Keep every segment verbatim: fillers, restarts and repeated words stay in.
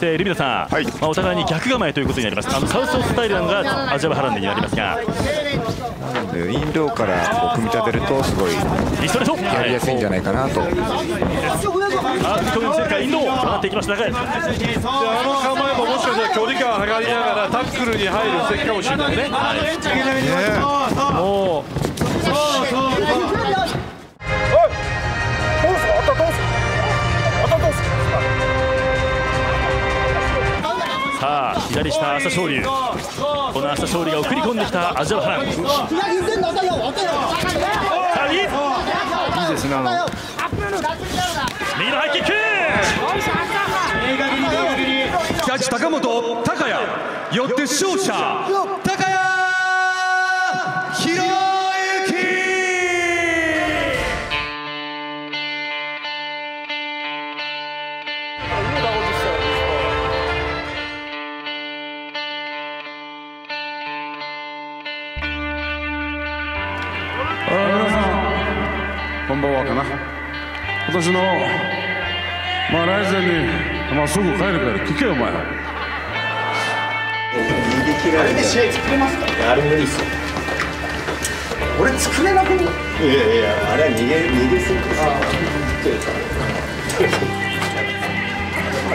でルミナさん、はい、まあお互いに逆構えということになります。あのサウスオスタイルがアジアバハランデになりますが、なのでインローから組み立てるとすごいやりやすいんじゃないかなと。あっ距離の中インロー上がっていきました。中井、あの構えももしかしたら距離感を測りながらタックルに入る席かもしれないね。もうさあ左下朝青龍、この朝青龍が送り込んできたアジアハラン。いいですね。右のハイキック。ジャッジ高本高也よって勝者高谷弘私の、まあ、ライゼンに、まあ、すぐ帰るから聞けよお前。あれで試合作れますか？いや、あれ無理っすよ。俺作れなくね？いやいや、あれは逃げ、逃げすぎですよ。ああ。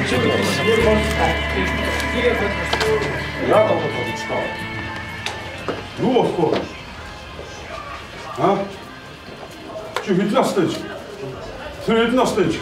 ちょっと。それでなしてんじゃん。